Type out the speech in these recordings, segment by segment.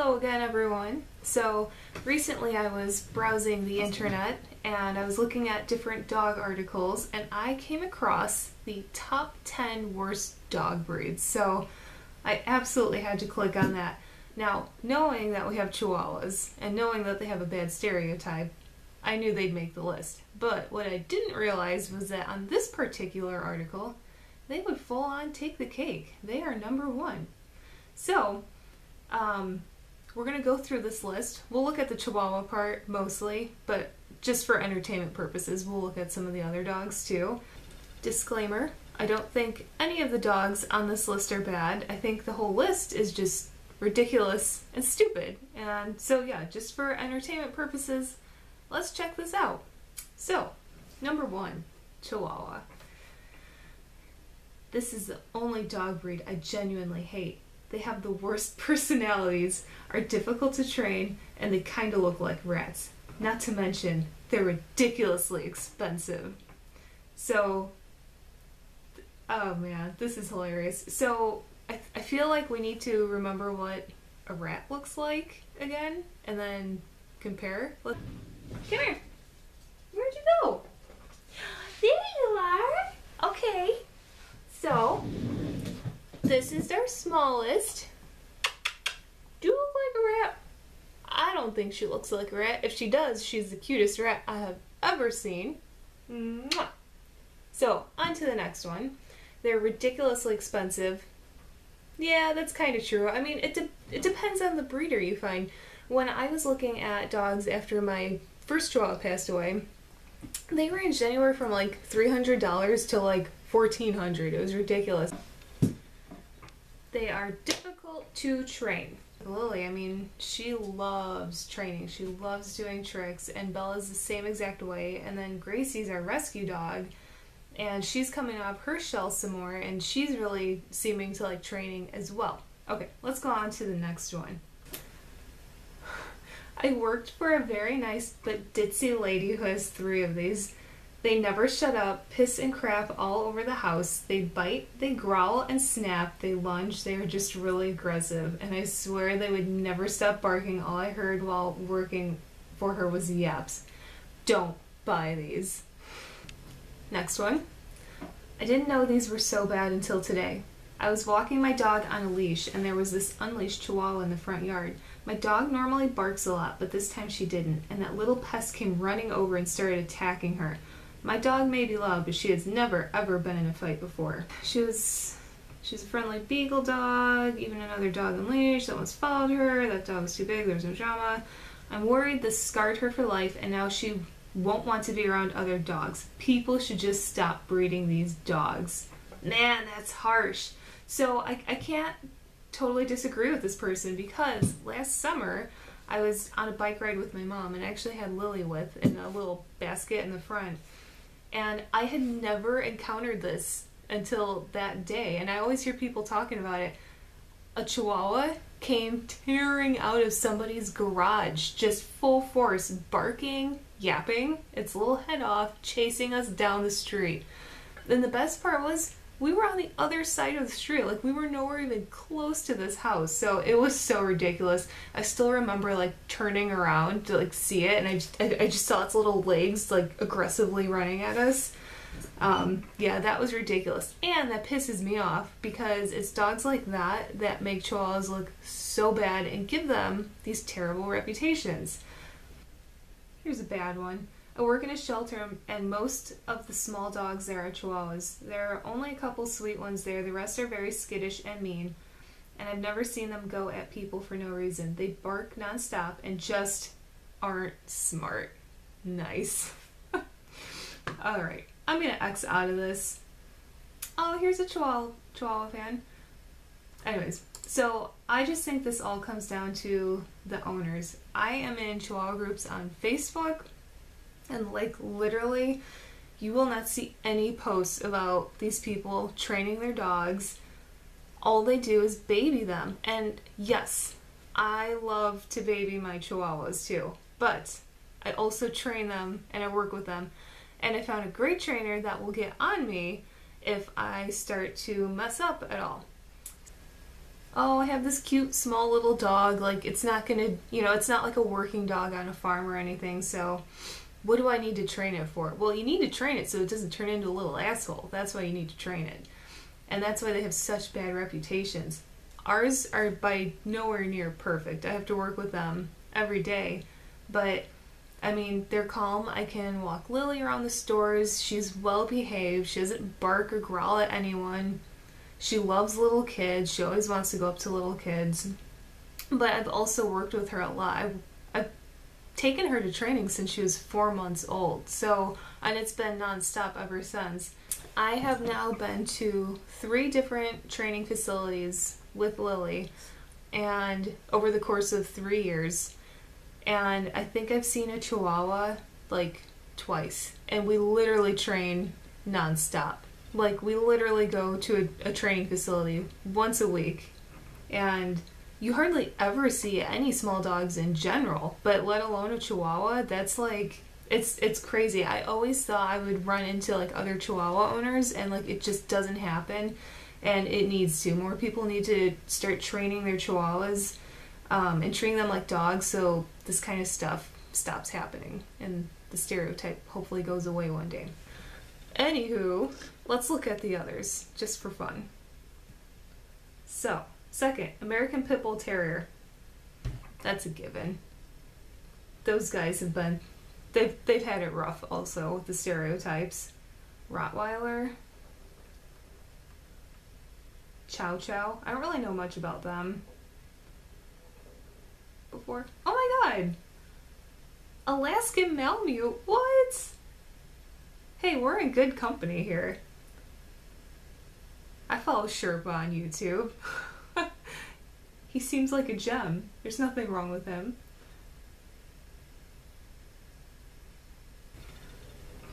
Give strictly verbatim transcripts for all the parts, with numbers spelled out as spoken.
Hello again, everyone. So recently I was browsing the internet and I was looking at different dog articles and I came across the top ten worst dog breeds. So I absolutely had to click on that. Now, knowing that we have Chihuahuas and knowing that they have a bad stereotype, I knew they'd make the list. But what I didn't realize was that on this particular article, they would full on take the cake. They are number one. So um, we're going to go through this list. We'll look at the Chihuahua part mostly, but just for entertainment purposes, we'll look at some of the other dogs too. Disclaimer, I don't think any of the dogs on this list are bad. I think the whole list is just ridiculous and stupid. And so yeah, just for entertainment purposes, let's check this out. So, number one, Chihuahua. This is the only dog breed I genuinely hate. They have the worst personalities, are difficult to train, and they kind of look like rats. Not to mention, they're ridiculously expensive. So, oh man, this is hilarious. So, I, th I feel like we need to remember what a rat looks like again, and then compare. Let's Come here. Where'd you go? There you are. Okay. So, this is their smallest. Do you look like a rat? I don't think she looks like a rat. If she does, she's the cutest rat I have ever seen. Mwah. So, on to the next one. They're ridiculously expensive. Yeah, that's kind of true. I mean, it, de it depends on the breeder you find. When I was looking at dogs after my first Chihuahua passed away, they ranged anywhere from like three hundred dollars to like fourteen hundred dollars. It was ridiculous. They are difficult to train. Lily, I mean, she loves training. She loves doing tricks, and Bella's the same exact way, and then Gracie's our rescue dog, and she's coming off her shell some more, and she's really seeming to like training as well. Okay, let's go on to the next one. I worked for a very nice but ditzy lady who has three of these. They never shut up, piss and crap all over the house. They bite, they growl and snap, they lunge, they are just really aggressive. And I swear they would never stop barking. All I heard while working for her was yaps. Don't buy these. Next one. I didn't know these were so bad until today. I was walking my dog on a leash and there was this unleashed Chihuahua in the front yard. My dog normally barks a lot, but this time she didn't, and that little pest came running over and started attacking her. My dog may be loud, but she has never, ever been in a fight before. She was, she's a friendly beagle dog, even another dog on leash that once followed her. That dog was too big, there was no drama. I'm worried this scarred her for life, and now she won't want to be around other dogs. People should just stop breeding these dogs. Man, that's harsh. So I, I can't totally disagree with this person, because last summer I was on a bike ride with my mom, and I actually had Lily with in a little basket in the front. And I had never encountered this until that day, and I always hear people talking about it. A Chihuahua came tearing out of somebody's garage, just full force, barking, yapping its little head off, chasing us down the street. And the best part was, we were on the other side of the street. Like, we were nowhere even close to this house, so it was so ridiculous. I still remember, like, turning around to, like, see it, and I just, I, I just saw its little legs, like, aggressively running at us. Um, yeah, that was ridiculous. And that pisses me off, because it's dogs like that that make Chihuahuas look so bad and give them these terrible reputations. Here's a bad one. I work in a shelter, and most of the small dogs there are Chihuahuas. There are only a couple sweet ones there. The rest are very skittish and mean, and I've never seen them go at people for no reason. They bark nonstop and just aren't smart. Nice. All right, I'm gonna X out of this. Oh, here's a Chihuahua, Chihuahua fan. Anyways, so I just think this all comes down to the owners. I am in Chihuahua groups on Facebook, and like literally you will not see any posts about these people training their dogs. All they do is baby them. And yes, I love to baby my Chihuahuas too, but I also train them and I work with them. And I found a great trainer that will get on me if I start to mess up at all. oh, I have this cute small little dog, like it's not gonna, you know, it's not like a working dog on a farm or anything, so what do I need to train it for? Well, you need to train it so it doesn't turn into a little asshole. That's why you need to train it. And that's why they have such bad reputations. Ours are by nowhere near perfect. I have to work with them every day, but I mean, they're calm. I can walk Lily around the stores. She's well behaved. She doesn't bark or growl at anyone. She loves little kids. She always wants to go up to little kids. But I've also worked with her a lot. I've, I've taken her to training since she was four months old. So, and it's been nonstop ever since. I have now been to three different training facilities with Lily, and over the course of three years. And I think I've seen a Chihuahua like twice, and we literally train nonstop. Like, we literally go to a, a training facility once a week, and you hardly ever see any small dogs in general, but let alone a Chihuahua. That's like, it's it's crazy. I always thought I would run into like other Chihuahua owners, and like it just doesn't happen, and it needs to. More people need to start training their Chihuahuas um, and treating them like dogs, so this kind of stuff stops happening, and the stereotype hopefully goes away one day. Anywho, let's look at the others, just for fun. So, second, American Pit Bull Terrier. That's a given. Those guys have been, they've, they've had it rough also with the stereotypes. Rottweiler. Chow Chow. I don't really know much about them. Before. Oh my god! Alaskan Malamute. What? Hey, we're in good company here. I follow Sherpa on YouTube. He seems like a gem. There's nothing wrong with him.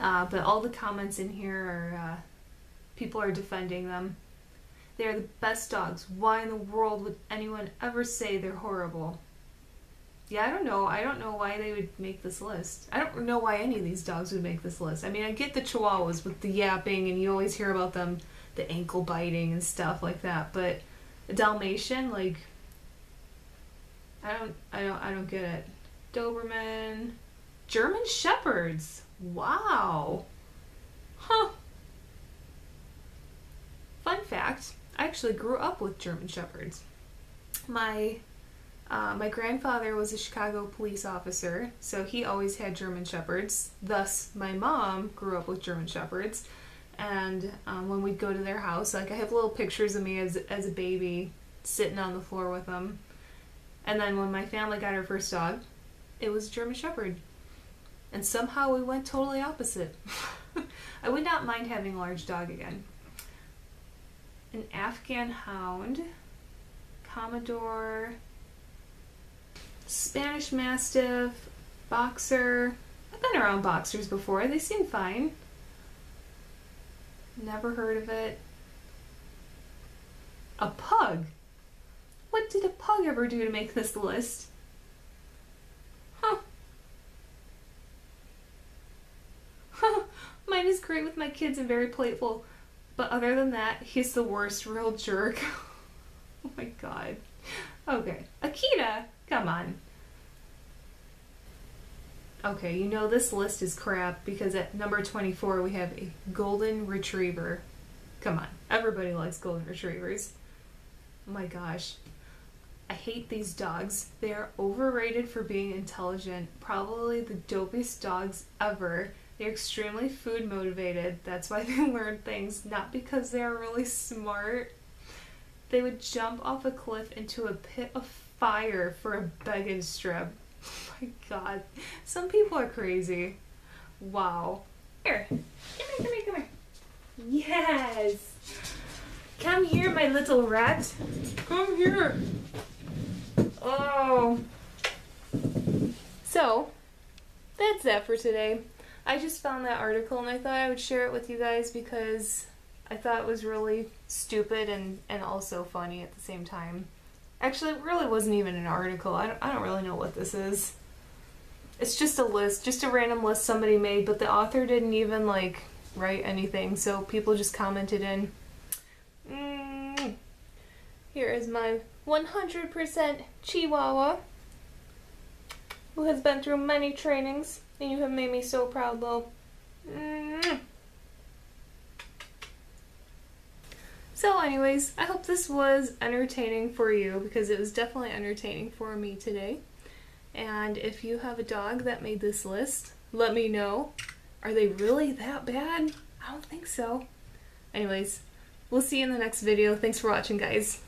Uh, but all the comments in here are, uh, people are defending them. They are the best dogs. Why in the world would anyone ever say they're horrible? Yeah, I don't know. I don't know why they would make this list. I don't know why any of these dogs would make this list. I mean, I get the Chihuahuas with the yapping, and you always hear about them, the ankle biting and stuff like that, but a Dalmatian, like, I don't, I don't, I don't get it. Doberman, German Shepherds. Wow. Huh. Fun fact, I actually grew up with German Shepherds. My... Uh, my grandfather was a Chicago police officer, so he always had German Shepherds. Thus, my mom grew up with German Shepherds, and um, when we'd go to their house, like, I have little pictures of me as, as a baby sitting on the floor with them. And then when my family got our first dog, it was German Shepherd. And somehow we went totally opposite. I would not mind having a large dog again. An Afghan Hound, Commodore, Spanish Mastiff, Boxer. I've been around Boxers before. They seem fine. Never heard of it. A Pug. What did a Pug ever do to make this list? Huh. Huh. Mine is great with my kids and very playful, but other than that, he's the worst real jerk. Oh my god. Okay. Akita. Come on. Okay, you know this list is crap because at number twenty-four we have a Golden Retriever. Come on, everybody likes Golden Retrievers. Oh my gosh. I hate these dogs. They are overrated for being intelligent. Probably the dopest dogs ever. They're extremely food motivated. That's why they learn things, not because they are really smart. They would jump off a cliff into a pit of fire for a begging strip. Oh my god. Some people are crazy. Wow. Here. Come here, come here, come here. Yes! Come here, my little rat. Come here. Oh. So, that's that for today. I just found that article and I thought I would share it with you guys because I thought it was really stupid and, and also funny at the same time. Actually, it really wasn't even an article. I don't, I don't really know what this is. It's just a list, just a random list somebody made, but the author didn't even, like, write anything, so people just commented in. Mm. Here is my one hundred percent Chihuahua, who has been through many trainings, and you have made me so proud, Lo. Mm-hmm. So anyways, I hope this was entertaining for you, because it was definitely entertaining for me today. And if you have a dog that made this list, let me know. Are they really that bad? I don't think so. Anyways, we'll see you in the next video. Thanks for watching, guys.